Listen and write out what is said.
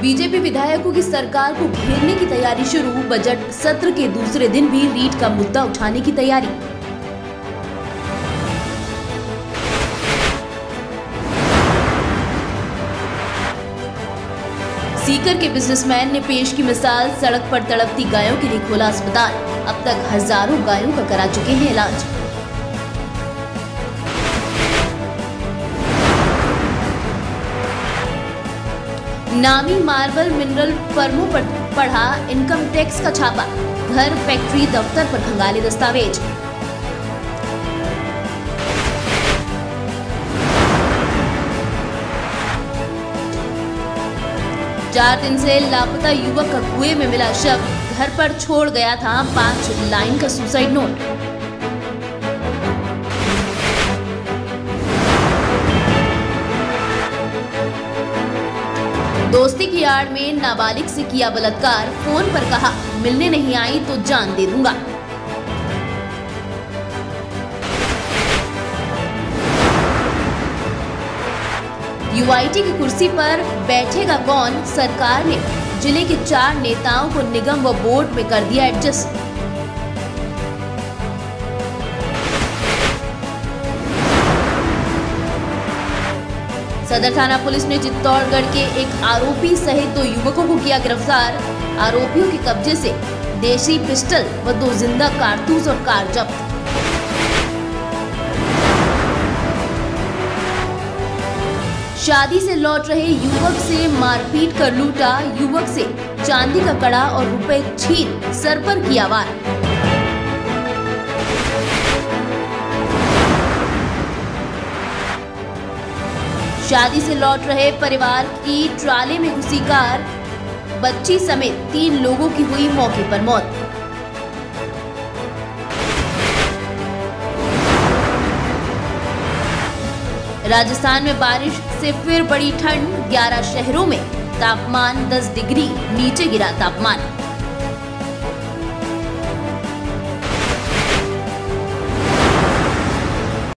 BJP विधायकों की सरकार को घेरने की तैयारी शुरू। बजट सत्र के दूसरे दिन भी रीट का मुद्दा उठाने की तैयारी। सीकर के बिजनेसमैन ने पेश की मिसाल, सड़क पर तड़पती गायों के लिए खोला अस्पताल। अब तक हजारों गायों का करा चुके हैं इलाज। नामी मार्बल मिनरल फर्मों पर पड़ा इनकम टैक्स का छापा, घर फैक्ट्री दफ्तर पर खंगाले दस्तावेज। चार दिन से लापता युवक का कुएं में मिला शव, घर पर छोड़ गया था 5 लाइन का सुसाइड नोट। दोस्ती की आड़ में नाबालिग से किया बलात्कार, फोन पर कहा मिलने नहीं आई तो जान दे दूंगा। यूआईटी की कुर्सी पर बैठेगा कौन, सरकार ने जिले के 4 नेताओं को निगम व बोर्ड में कर दिया एडजस्ट। सदर थाना पुलिस ने चित्तौड़गढ़ के एक आरोपी सहित 2 युवकों को किया गिरफ्तार। आरोपियों के कब्जे से देशी पिस्टल व 2 जिंदा कारतूस और कार जब्त। शादी से लौट रहे युवक से मारपीट कर लूटा, युवक से चांदी का कड़ा और रुपए छीन सर पर किया वार। शादी से लौट रहे परिवार की ट्राले में घुसी कार, बच्ची समेत 3 लोगों की हुई मौके पर मौत। राजस्थान में बारिश से फिर बड़ी ठंड, 11 शहरों में तापमान 10 डिग्री नीचे गिरा तापमान।